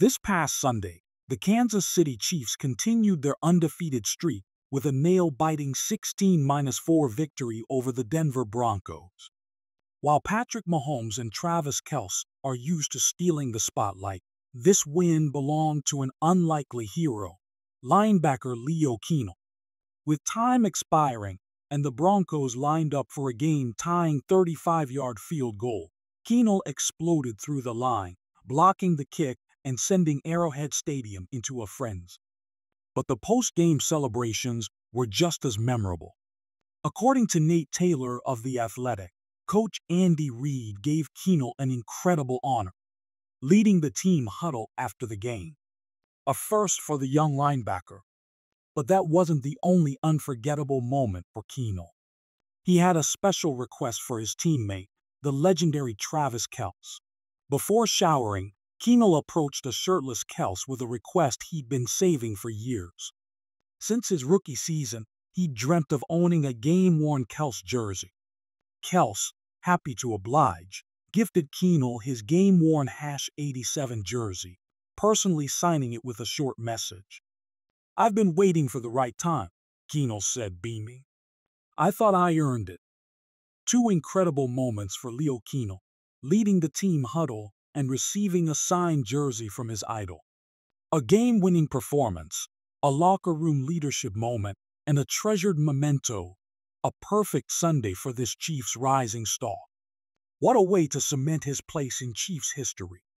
This past Sunday, the Kansas City Chiefs continued their undefeated streak with a nail-biting 16-4 victory over the Denver Broncos. While Patrick Mahomes and Travis Kelce are used to stealing the spotlight, this win belonged to an unlikely hero, linebacker Leo Chenal. With time expiring and the Broncos lined up for a game-tying 35-yard field goal, Chenal exploded through the line, blocking the kick and sending Arrowhead Stadium into a frenzy. But the post-game celebrations were just as memorable. According to Nate Taylor of The Athletic, Coach Andy Reid gave Chenal an incredible honor, leading the team huddle after the game. A first for the young linebacker. But that wasn't the only unforgettable moment for Chenal. He had a special request for his teammate, the legendary Travis Kelce. Before showering, Chenal approached a shirtless Kelce with a request he'd been saving for years. Since his rookie season, he dreamt of owning a game-worn Kelce jersey. Kelce, happy to oblige, gifted Chenal his game-worn #87 jersey, personally signing it with a short message. "I've been waiting for the right time," Chenal said, beaming. "I thought I earned it." Two incredible moments for Leo Chenal, leading the team huddle and receiving a signed jersey from his idol. A game-winning performance, a locker-room leadership moment, and a treasured memento, a perfect Sunday for this Chiefs rising star. What a way to cement his place in Chiefs history.